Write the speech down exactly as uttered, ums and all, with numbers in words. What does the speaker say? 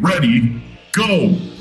ready, go!